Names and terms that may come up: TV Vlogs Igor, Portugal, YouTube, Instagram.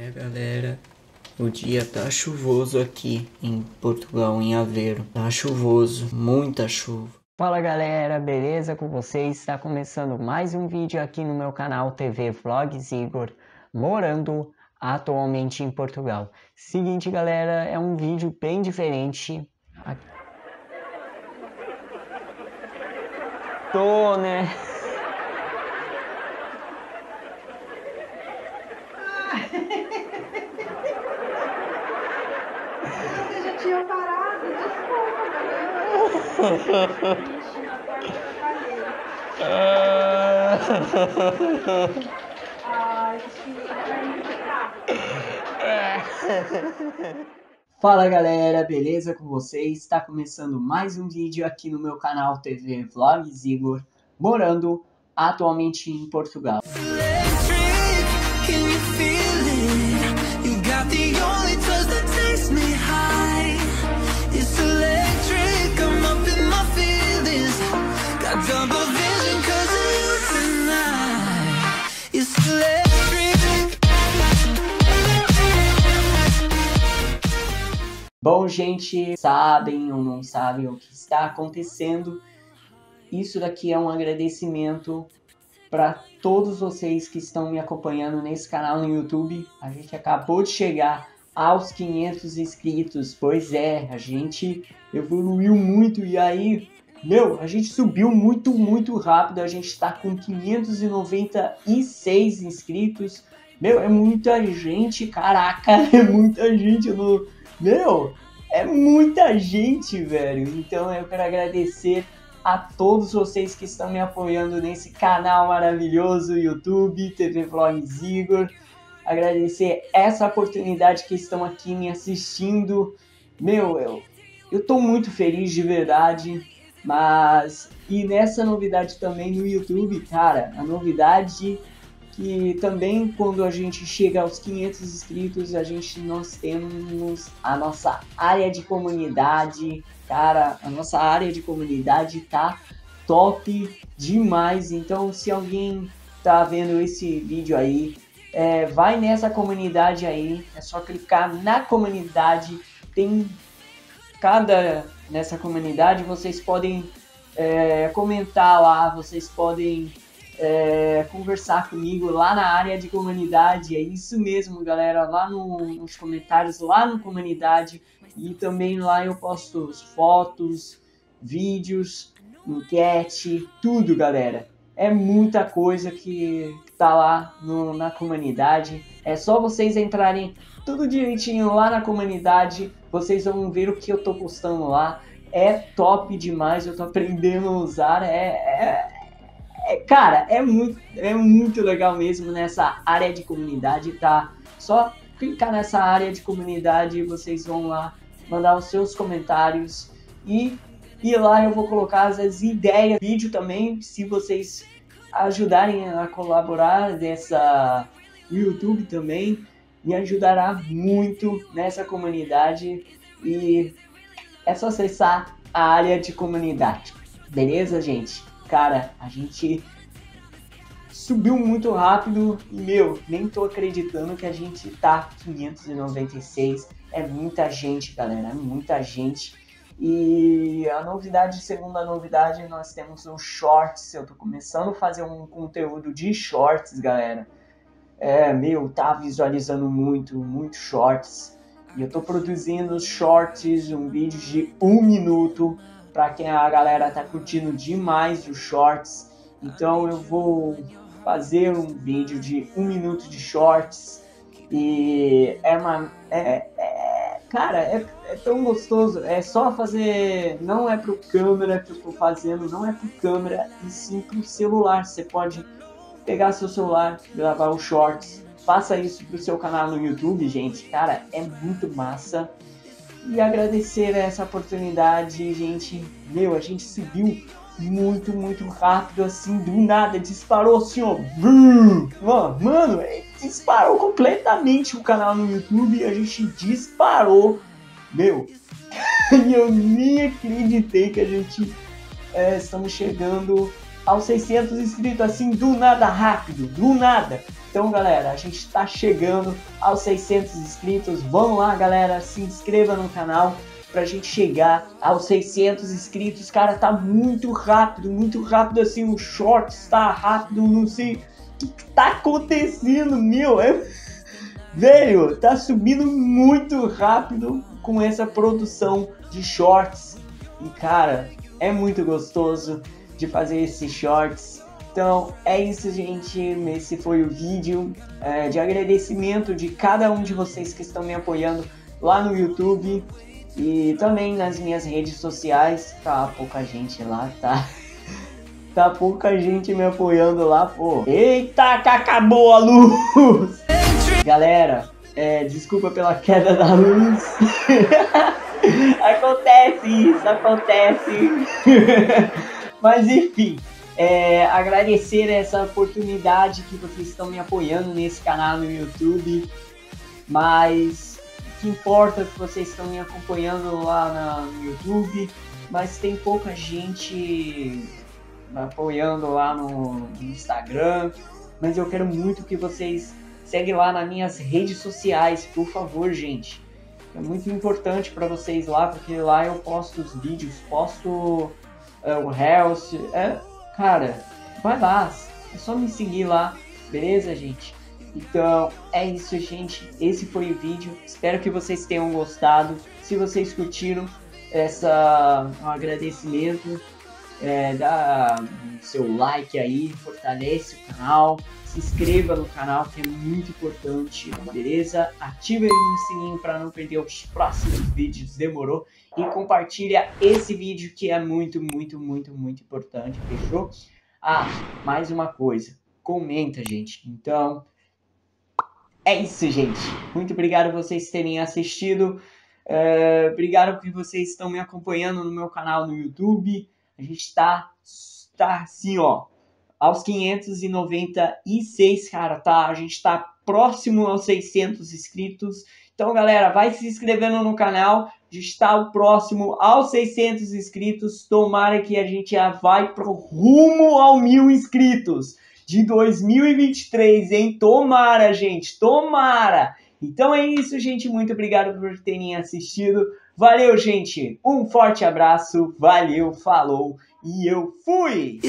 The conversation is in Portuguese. É, galera, o dia tá chuvoso aqui em Portugal, em Aveiro. Tá chuvoso, muita chuva. Fala, galera, beleza com vocês? Está começando mais um vídeo aqui no meu canal TV Vlogs Igor, morando atualmente em Portugal. Seguinte, galera, é um vídeo bem diferente. Tô, né? Eu já tinha parado, desculpa, galera. Fala, galera, beleza com vocês? Está começando mais um vídeo aqui no meu canal TV Vlogs Igor, morando atualmente em Portugal. Bom, gente, sabem ou não sabem o que está acontecendo? Isso daqui é um agradecimento para todos vocês que estão me acompanhando nesse canal no YouTube. A gente acabou de chegar aos 500 inscritos. Pois é, a gente evoluiu muito e aí, meu, a gente subiu muito rápido. A gente está com 596 inscritos. Meu, é muita gente, caraca, é muita gente. Meu, é muita gente, velho. Então eu quero agradecer a todos vocês que estão me apoiando nesse canal maravilhoso, YouTube, TV Vlogs Igor. Agradecer essa oportunidade que estão aqui me assistindo. Meu, eu tô muito feliz de verdade, mas... E nessa novidade também no YouTube, cara, a novidade que também quando a gente chega aos 500 inscritos, nós temos a nossa área de comunidade. Cara, a nossa área de comunidade tá top demais, então se alguém tá vendo esse vídeo aí, vai nessa comunidade aí, é só clicar na comunidade, tem cada... Nessa comunidade vocês podem comentar lá, vocês podem conversar comigo lá na área de comunidade, é isso mesmo, galera, lá nos comentários, lá na comunidade, e também lá eu posto fotos, vídeos, enquete, tudo, galera. É muita coisa que tá lá na comunidade. É só vocês entrarem tudo direitinho lá na comunidade. Vocês vão ver o que eu tô postando lá. É top demais. Eu tô aprendendo a usar. Cara, é muito legal mesmo nessa área de comunidade, tá? Só clicar nessa área de comunidade. Vocês vão lá mandar os seus comentários e lá eu vou colocar as ideias, vídeo também, se vocês ajudarem a colaborar nessa YouTube também, me ajudará muito nessa comunidade, e é só acessar a área de comunidade, beleza, gente? Cara, a gente subiu muito rápido e, meu, nem tô acreditando que a gente tá 596, é muita gente, galera, é muita gente. E a novidade, segunda novidade, nós temos o Shorts. Eu tô começando a fazer um conteúdo de Shorts, galera. Meu, tá visualizando muito Shorts. E eu tô produzindo Shorts, um vídeo de 1 minuto, pra quem a galera tá curtindo demais os Shorts. Então eu vou fazer um vídeo de 1 minuto de Shorts. E cara, é tão gostoso, é só fazer, não é pro câmera que eu tô fazendo, não é pro câmera, e sim pro celular. Você pode pegar seu celular, gravar os Shorts, faça isso pro seu canal no YouTube, gente, cara, é muito massa. E agradecer essa oportunidade, gente, meu, a gente subiu muito rápido, assim, do nada, disparou assim, ó, mano, disparou completamente o canal no YouTube, a gente disparou, meu, e eu nem acreditei que a gente estamos chegando aos 600 inscritos, assim, do nada, rápido, do nada, Então, galera, a gente está chegando aos 600 inscritos. Vão lá, galera, se inscreva no canal pra gente chegar aos 600 inscritos. Cara, tá muito rápido assim, o shorts tá rápido, não sei o que tá acontecendo, meu. Velho, tá subindo muito rápido com essa produção de shorts. E, cara, é muito gostoso de fazer esses shorts. Então, é isso, gente. Esse foi o vídeo de agradecimento de cada um de vocês que estão me apoiando lá no YouTube. E também nas minhas redes sociais, tá pouca gente lá, tá? Tá pouca gente me apoiando lá, pô. Eita, que acabou a luz! Galera, desculpa pela queda da luz. Acontece isso, acontece. Mas enfim, agradecer essa oportunidade que vocês estão me apoiando nesse canal no YouTube. Mas que importa que vocês estão me acompanhando lá no YouTube, mas tem pouca gente apoiando lá no Instagram. Mas eu quero muito que vocês seguem lá nas minhas redes sociais, por favor, gente. É muito importante para vocês lá, porque lá eu posto os vídeos, posto o Health. Cara, vai lá, é só me seguir lá, beleza, gente? Então, é isso, gente. Esse foi o vídeo. Espero que vocês tenham gostado. Se vocês curtiram um agradecimento, dá seu like aí, fortalece o canal, se inscreva no canal, que é muito importante, beleza? Ative o sininho para não perder os próximos vídeos, demorou? E compartilha esse vídeo, que é muito importante, fechou? Ah, mais uma coisa, comenta, gente. Então, é isso, gente. Muito obrigado por vocês terem assistido. Obrigado porque vocês estão me acompanhando no meu canal no YouTube. A gente tá assim, ó, aos 596, cara, tá? A gente tá próximo aos 600 inscritos. Então, galera, vai se inscrevendo no canal. A gente tá próximo aos 600 inscritos. Tomara que a gente já vai pro rumo ao 1000 inscritos de 2023, hein? Tomara, gente, tomara! Então é isso, gente, muito obrigado por terem assistido. Valeu, gente, um forte abraço, valeu, falou, e eu fui!